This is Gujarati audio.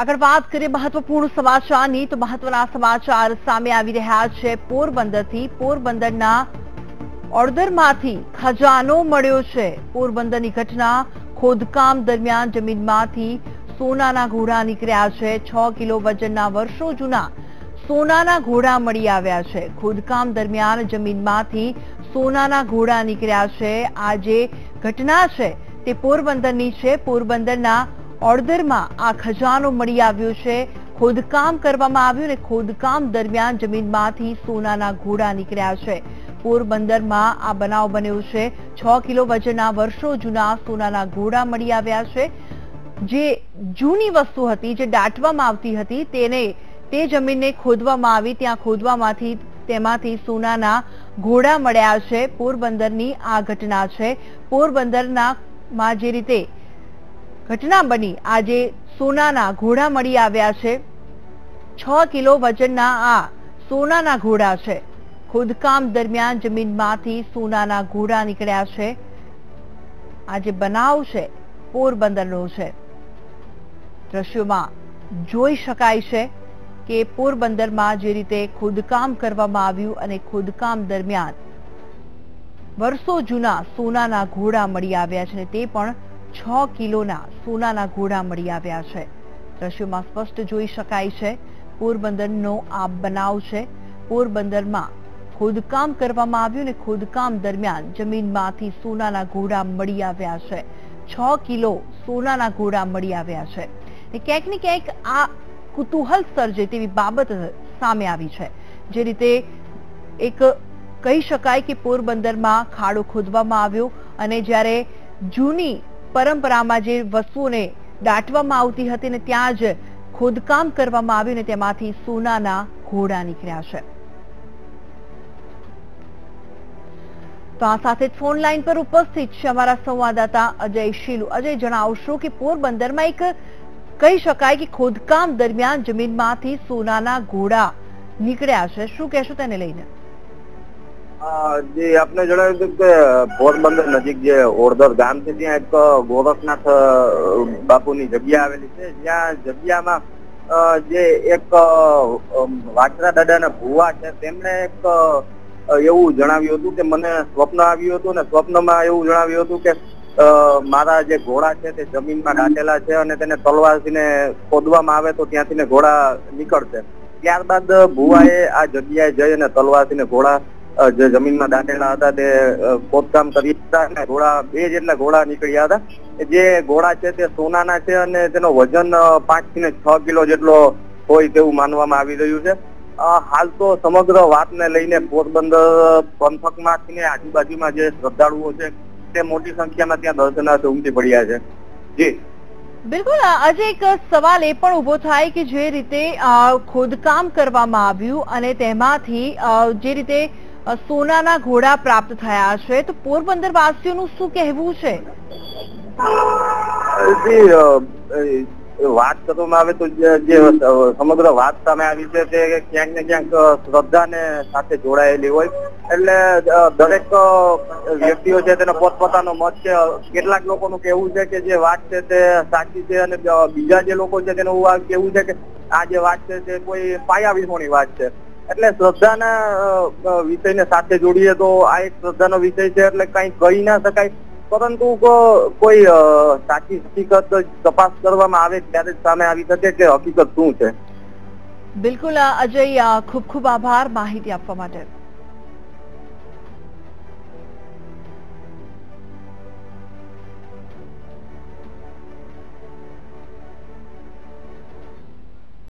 अगर बात करें महत्वपूर्ण समाचारनी तो महत्वના સમાચાર સામે આવી રહ્યા છે। પોરબંદરથી પોરબંદરના ઓર્ડરમાંથી ખજાનો મળ્યો છે। પોરબંદરની ઘટના ખોદકામ દરમિયાન જમીનમાંથી સોનાના ઘોડા નીકળ્યા છે। 6 કિલો વજનના વર્ષો જૂના સોનાના ઘોડા મળી આવ્યા છે। ખોદકામ દરમિયાન જમીનમાંથી સોનાના ઘોડા નીકળ્યા છે। આ જે ઘટના છે તે પોરબંદરની છે। પોરબંદરના ઓડદર માં આ ખજાનો મળી આવ્યો છે। ખોદકામ કરવામાં આવ્યું ને ખોદકામ દરમિયાન જમીનમાંથી સોનાના ઘોડા નીકળ્યા છે। પોરબંદરમાં આ બનાવ બન્યો છે। 6 કિલો વજનના વર્ષો જૂના સોનાના ઘોડા મળી આવ્યા છે। જે જૂની વસ્તુ હતી, જે દાટવામાં આવતી હતી, તે જમીનને ખોદવામાં આવી, ત્યાં ખોદવામાંથી તેમાંથી સોનાના ઘોડા મળ્યા છે। પોરબંદરની આ ઘટના છે। પોરબંદરના માં જે રીતે घटना बनी, आजे सोनाना घोड़ा मळी आव्या छे। 6 किलो वजनना आ सोनाना घोड़ा छे। खोदकाम दरमियान जमीनमांथी सोनाना घोड़ा निकळ्या छे। आजे बनाव छे पोरबंदरनो छे। दृश्योमां जोई शकाय छे के पोरबंदरमां जे रीते खोदकाम करवामां आव्युं अने खोदकाम दरमियान वर्षो जूना सोनाना घोड़ा मळी आव्या छे। ते पण 6 કિલોના સોનાના ઘોડા મળી આવ્યા છે। દ્રશ્યોમાં સ્પષ્ટ જોઈ શકાય છે। પોરબંદરનો આ બનાવ છે। પોરબંદરમાં ખોદકામ કરવામાં આવ્યું ને ખોદકામ દરમિયાન જમીનમાંથી સોનાના ઘોડા મળી આવ્યા છે। 6 કિલો સોનાના ઘોડા મળી આવ્યા છે। ક્યાંક ને ક્યાંક આ કુતૂહલ સર્જે તેવી બાબત સામે આવી છે। જે રીતે એક કહી શકાય કે પોરબંદરમાં ખાડો ખોદવામાં આવ્યો અને જ્યારે જૂની પરંપરામાં જે વસ્તુઓને દાટવામાં આવતી હતી ને ત્યાં જ ખોદકામ કરવામાં આવ્યું ને તેમાંથી સોનાના ઘોડા નીકળ્યા છે। તો આ સાથે ફોન લાઈન પર ઉપસ્થિત છે અમારા સંવાદદાતા અજય શીલુ। અજય, જણાવશો કે પોરબંદરમાં એક કહી શકાય કે ખોદકામ દરમિયાન જમીનમાંથી સોનાના ઘોડા નીકળ્યા છે, શું કહેશો તેને લઈને? जी, आपने जणाव्युं के पोरबंदर नजीक जे ओडदर गाम छे त्यां एक गोरखनाथ बापुनी जग्या आवेली छे। ज्यां जग्यामां जे एक वाचरा दादाना भुवा छे तेमणे एक एवुं जणाव्युं हतुं के मने स्वप्न आव्युं हतुं ने स्वप्नमां एवुं जणाव्युं हतुं के मारा जे घोड़ा छे ते जमीनमां दाटेला छे अने तेने तलवारथीने खोदवामां आवे तो त्यांथीने घोड़ा निकळशे। त्यारबाद भुवाए आ जग्याए जई अने तलवारथीने घोड़ा જે જમીનમાં દાટેલા હતા તે ખોદકામ કરી હતા। ઘોડા 2 જેટલા ઘોડા નીકળ્યા હતા। જે ઘોડા છે તે સોનાના છે અને તેનો વજન 5 થી 6 કિલો જેટલો હોય તેવું માનવામાં આવી રહ્યું છે। હાલ તો સમગ્ર વાતને લઈને પોરબંદર પંથકમાંથી ને આજુબાજુમાં જે શ્રદ્ધાળુઓ છે તે મોટી સંખ્યામાં ત્યાં દર્શનાર્થે ઉમટી પડ્યા છે। જી બિલકુલ। આજે એક સવાલ એ પણ ઉભો થાય કે જે રીતે ખોદકામ કરવામાં આવ્યું અને તેમાંથી જે રીતે સોનાના ઘોડા પ્રાપ્ત થયા છે તો પોરબંદર વાસીઓનું શું કહેવું છે? વાત કરવામાં આવે તો જે સમગ્ર વાત સામે આવી છે તે ક્યાંક ને ક્યાંક શ્રદ્ધાને સાથે જોડાયેલી હોય એટલે દરેક વ્યક્તિઓ છે તેનો પોતપોતાનો મત છે। કેટલાક લોકોનું કહેવું છે કે જે વાત છે તે સાચી છે અને બીજા જે લોકો છે તેનું કહેવું છે કે આ જે વાત છે તે કોઈ પાયા વિહોણી વાત છે। એટલે શ્રદ્ધાના વિષયને સાથે જોડીએ તો આ એક શ્રદ્ધાનો વિષય છે એટલે કંઈ કહી ના શકાય, પરંતુ કોઈ સાચી હકીકત તપાસ કરવામાં આવે ત્યારે સામે આવી શકે કે હકીકત શું છે। બિલકુલ અજય, ખૂબ ખૂબ આભાર માહિતી આપવા માટે।